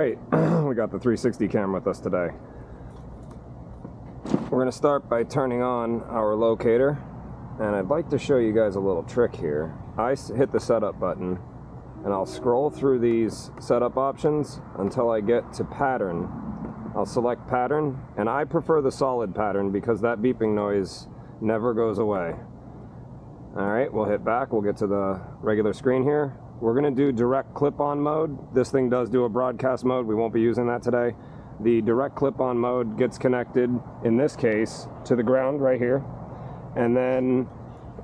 Alright, we got the 360 camera with us today. We're going to start by turning on our locator, and I'd like to show you guys a little trick here. I hit the setup button, and I'll scroll through these setup options until I get to pattern. I'll select pattern, and I prefer the solid pattern because that beeping noise never goes away. Alright, we'll hit back, we'll get to the regular screen here. We're going to do direct clip-on mode. This thing does do a broadcast mode. We won't be using that today. The direct clip-on mode gets connected, in this case, to the ground right here, and then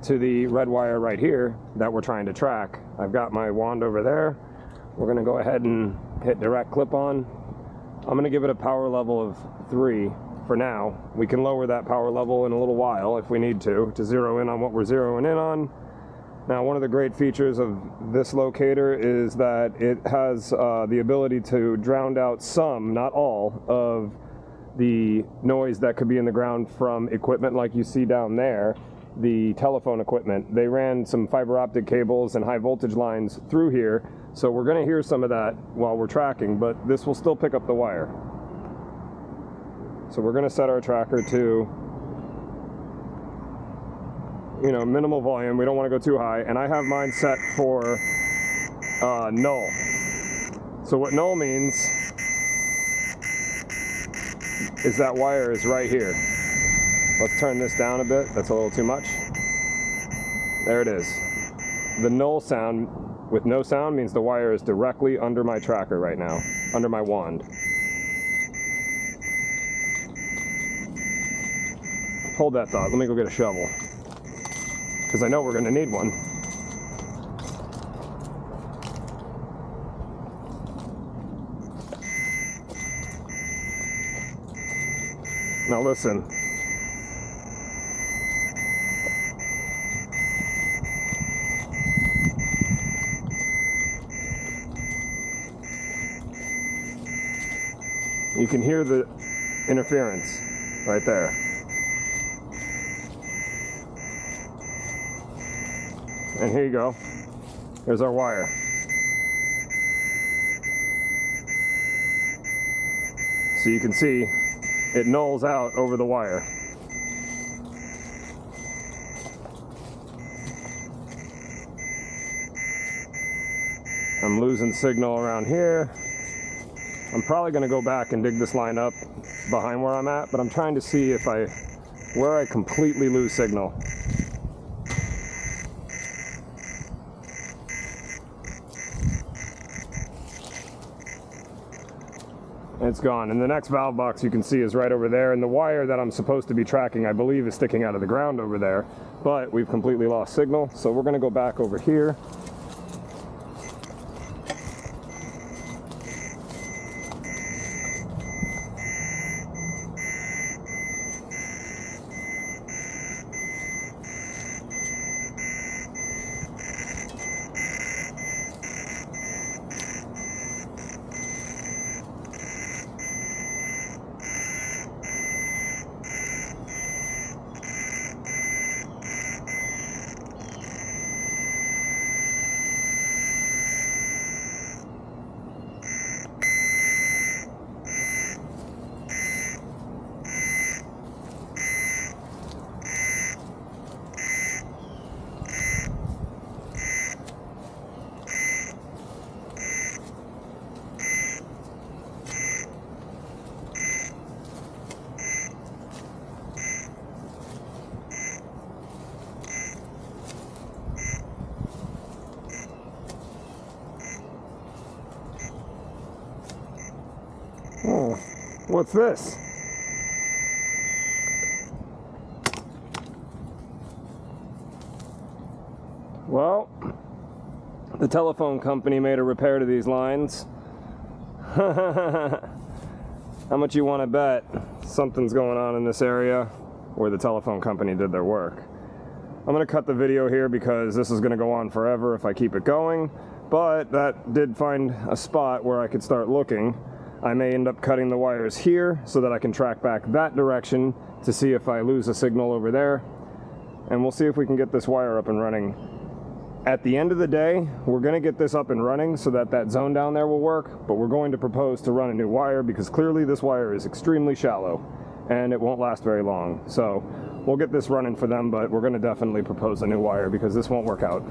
to the red wire right here that we're trying to track. I've got my wand over there. We're going to go ahead and hit direct clip-on. I'm going to give it a power level of 3 for now. We can lower that power level in a little while if we need to zero in on what we're zeroing in on. Now, one of the great features of this locator is that it has the ability to drown out some, not all, of the noise that could be in the ground from equipment like you see down there, the telephone equipment. They ran some fiber optic cables and high voltage lines through here, so we're going to hear some of that while we're tracking, but this will still pick up the wire. So we're going to set our tracker to, you know, minimal volume. We don't want to go too high, and I have mine set for null. So what null means is that wire is right here. Let's turn this down a bit. That's a little too much. There it is. The null sound with no sound means the wire is directly under my tracker right now, under my wand. Hold that thought. Let me go get a shovel, because I know we're going to need one. Now listen. You can hear the interference right there. And here you go. There's our wire. So you can see it nulls out over the wire. I'm losing signal around here. I'm probably going to go back and dig this line up behind where I'm at, but I'm trying to see if where I completely lose signal. It's gone, and the next valve box you can see is right over there, and the wire that I'm supposed to be tracking, I believe, is sticking out of the ground over there, but we've completely lost signal, so we're going to go back over here. What's this? Well, the telephone company made a repair to these lines. How much you want to bet something's going on in this area where the telephone company did their work? I'm going to cut the video here because this is going to go on forever if I keep it going, but that did find a spot where I could start looking. I may end up cutting the wires here so that I can track back that direction to see if I lose a signal over there. And we'll see if we can get this wire up and running At the end of the day, we're going to get this up and running so that that zone down there will work, but we're going to propose to run a new wire because clearly this wire is extremely shallow and it won't last very long. So we'll get this running for them, but we're going to definitely propose a new wire because this won't work out.